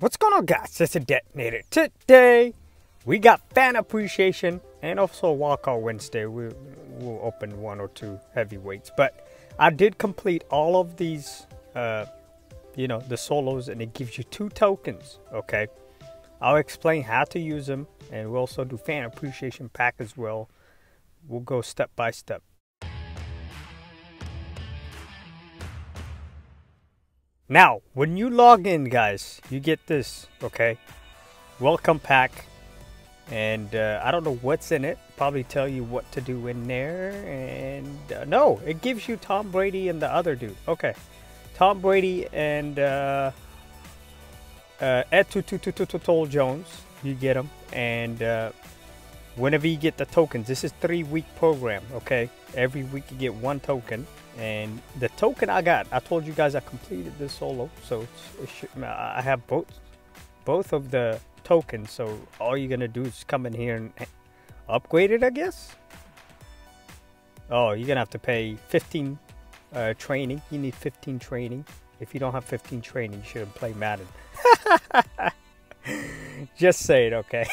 What's going on, guys? It's a Detinator. Today we got fan appreciation and also walkout Wednesday. We'll open one or two heavyweights, but I did complete all of these you know, the solos, and it gives you 2 tokens. Okay, I'll explain how to use them, and we'll also do fan appreciation pack as well. We'll go step by step. Now, when you log in, guys, you get this, okay? Welcome pack. And I don't know what's in it. Probably tell you what to do in there. And no, it gives you Tom Brady and the other dude. Okay. Tom Brady and Ed Too Tall Jones. You get them. And whenever you get the tokens, this is 3-week program, okay? Every week you get 1 token. And the token I got, I told you guys I completed this solo, so I have both of the tokens. So all you're gonna do is come in here and upgrade it, I guess. Oh, you're gonna have to pay 15 training. You need 15 training. If you don't have 15 training, you shouldn't play Madden. Just say it, okay?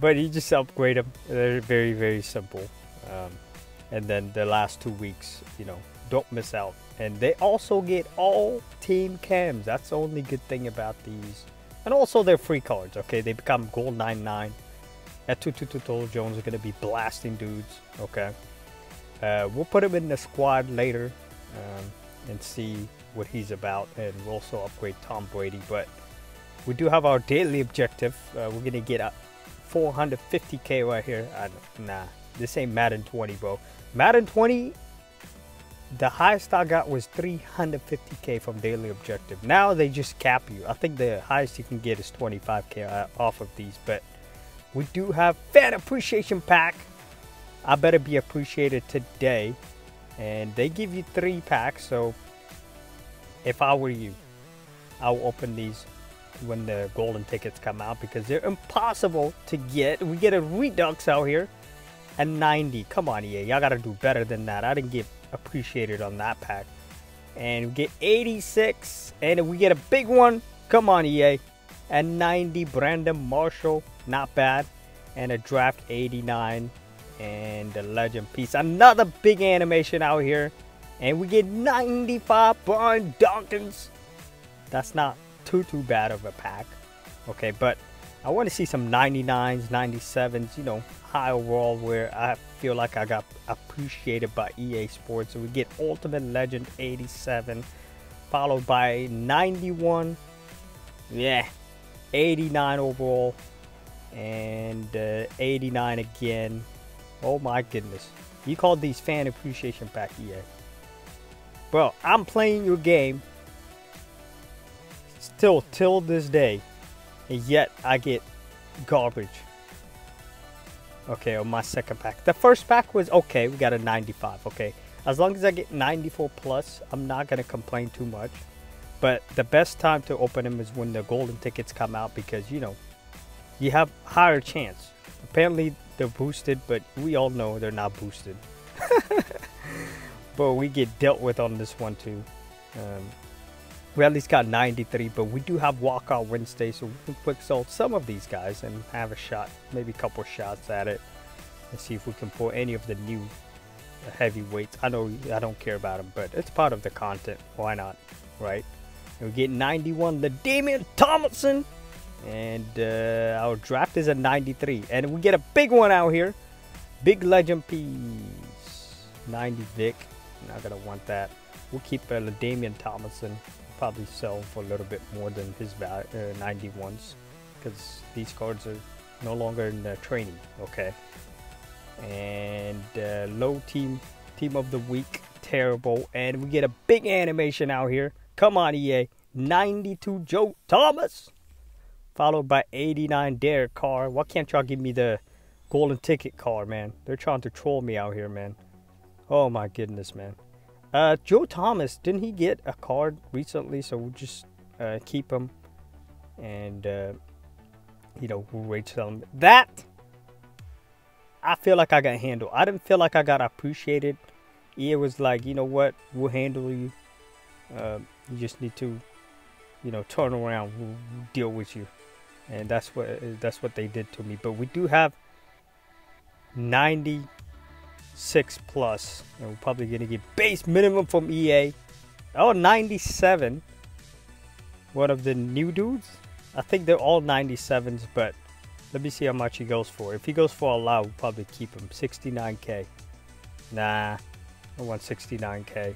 But you just upgrade them. They're very, very simple. And then the last 2 weeks, you know, don't miss out. And they also get all team cams. That's the only good thing about these. And also they're free cards, okay? They become gold 99. At 222 Jones are going to be blasting dudes, okay? We'll put him in the squad later and see what he's about. And we'll also upgrade Tom Brady. But we do have our daily objective. We're going to get up 450K right here. Nah. This ain't Madden 20, bro. Madden 20, the highest I got was 350K from daily objective. Now they just cap you. I think the highest you can get is 25K off of these. But we do have fan appreciation pack. I better be appreciated today. And they give you 3 packs. So if I were you, I will open these when the golden tickets come out, because they're impossible to get. We get a redux out here. And 90, come on, EA, y'all gotta do better than that. I didn't get appreciated on that pack. And we get 86, and we get a big one. Come on, EA. And 90, Brandon Marshall, not bad. And a draft 89, and a legend piece. Another big animation out here. And we get 95, Brian Dawkins. That's not too bad of a pack. Okay, but I want to see some 99s, 97s, you know, high overall, where I feel like I got appreciated by EA Sports. So we get Ultimate Legend 87, followed by 91, yeah, 89 overall, and 89 again. Oh my goodness. You called these fan appreciation pack, EA? Bro, I'm playing your game still till this day. And yet I get garbage. Okay, on my second pack. The first pack was okay. We got a 95. Okay, as long as I get 94 plus, I'm not gonna complain too much. But the best time to open them is when the golden tickets come out, because you know, you have higher chance. Apparently they're boosted, but we all know they're not boosted. But we get dealt with on this one too. We at least got 93, but we do have walkout Wednesday, so we can quick sell some of these guys and have a shot, maybe a couple shots at it, and see if we can pull any of the new heavyweights. I know I don't care about them, but it's part of the content. Why not, right? And we get 91, the Damien Thomason, and our draft is a 93, and we get a big one out here, big legend piece, 90 Vic. Not gonna want that. We'll keep Damien Thomason. Probably sell for a little bit more than his 91s, because these cards are no longer in training. Okay, and low team of the week, terrible. And we get a big animation out here. Come on, EA. 92, Joe Thomas, followed by 89, Derek Carr. Why can't y'all give me the golden ticket card, man? They're trying to troll me out here, man. Oh my goodness, man. Joe Thomas, didn't he get a card recently? So we'll just keep him, and you know, we'll wait till him. That I feel like I got handled. I didn't feel like I got appreciated. It was like, you know what, we'll handle you. You just need to you know, turn around, we'll deal with you. And that's what they did to me. But we do have 96 plus, and we're probably gonna get base minimum from EA. Oh, 97. One of the new dudes. I think they're all 97s, but let me see how much he goes for. If he goes for a lot, we'll probably keep him. 69K. Nah, I want 69K.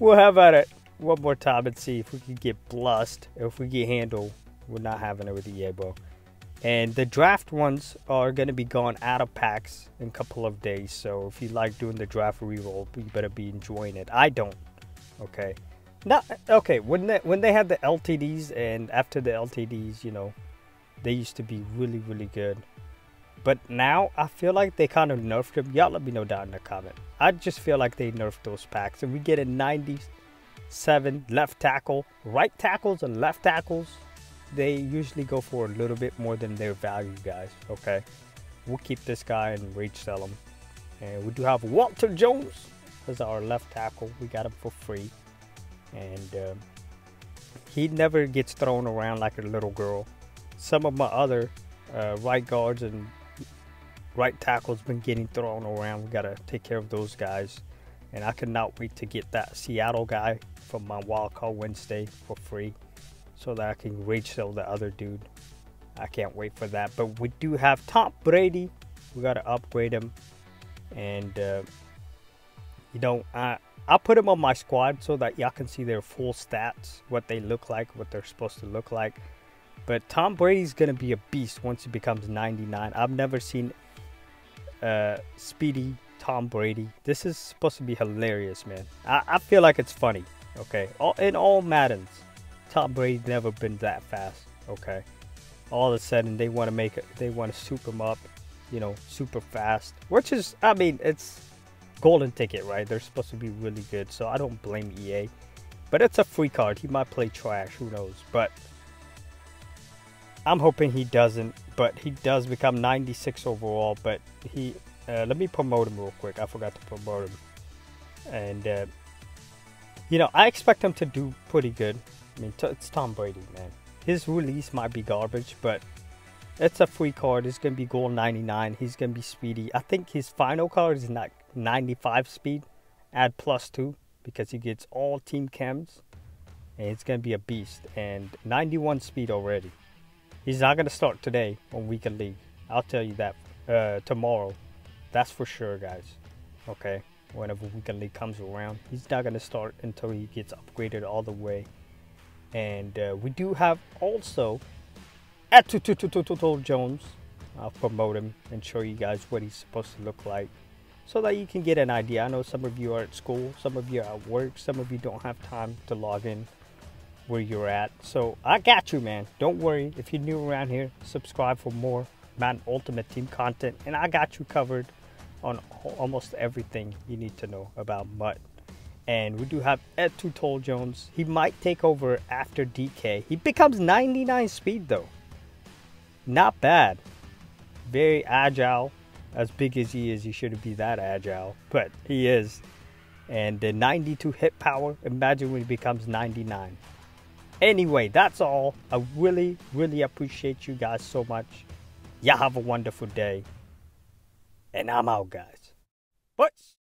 We'll have at it one more time and see if we can get blessed. If we get handled, we're not having it with EA, bro. And the draft ones are going to be gone out of packs in a couple of days. So if you like doing the draft reroll, you better be enjoying it. I don't. Okay. Not, okay, when they had the LTDs, and after the LTDs, you know, they used to be really, really good. But now I feel like they kind of nerfed them. Y'all let me know down in the comment. I just feel like they nerfed those packs. And we get a 97 left tackle. Right tackles and left tackles, they usually go for a little bit more than their value, guys. Okay, we'll keep this guy and rage sell him. And we do have Walter Jones as our left tackle. We got him for free. And he never gets thrown around like a little girl. Some of my other right guards and right tackles been getting thrown around. We got to take care of those guys. And I cannot wait to get that Seattle guy from my Wildcard Wednesday for free so that I can rage sell the other dude. I can't wait for that. But we do have Tom Brady. We got to upgrade him. And, you know, I put them on my squad so that y'all can see their full stats, what they look like, what they're supposed to look like. But Tom Brady's going to be a beast once he becomes 99. I've never seen speedy Tom Brady. This is supposed to be hilarious, man. I feel like it's funny, okay? In all Maddens, Tom Brady's never been that fast, okay? All of a sudden, they want to make it, they want to soup him up, you know, super fast. Which is, I mean, it's golden ticket, right? They're supposed to be really good, so I don't blame EA. But it's a free card. He might play trash, who knows? But I'm hoping he doesn't. But he does become 96 overall. But he, let me promote him real quick. I forgot to promote him. And you know, I expect him to do pretty good. I mean, it's Tom Brady, man. His release might be garbage, but it's a free card. It's gonna be goal 99. He's gonna be speedy. I think his final card is not 95 speed, add +2 because he gets all team chems, and it's gonna be a beast. And 91 speed already. He's not gonna start today on weekend league, I'll tell you that. Tomorrow, that's for sure, guys. Okay, whenever weekend league comes around, he's not gonna start until he gets upgraded all the way. And we do have also Ed Too Tall Jones. I'll promote him and show you guys what he's supposed to look like, so that you can get an idea. I know some of you are at school, some of you are at work, some of you don't have time to log in where you're at. So I got you, man. Don't worry. If you're new around here, subscribe for more Madden Ultimate Team content. And I got you covered on almost everything you need to know about MUT. And we do have Ed Too Tall Jones. He might take over after DK. He becomes 99 speed though. Not bad. Very agile. As big as he is, he shouldn't be that agile, but he is. And the 92 hit power, imagine when he becomes 99. Anyway, that's all. I really, really appreciate you guys so much. Y'all have a wonderful day. And I'm out, guys. Peace.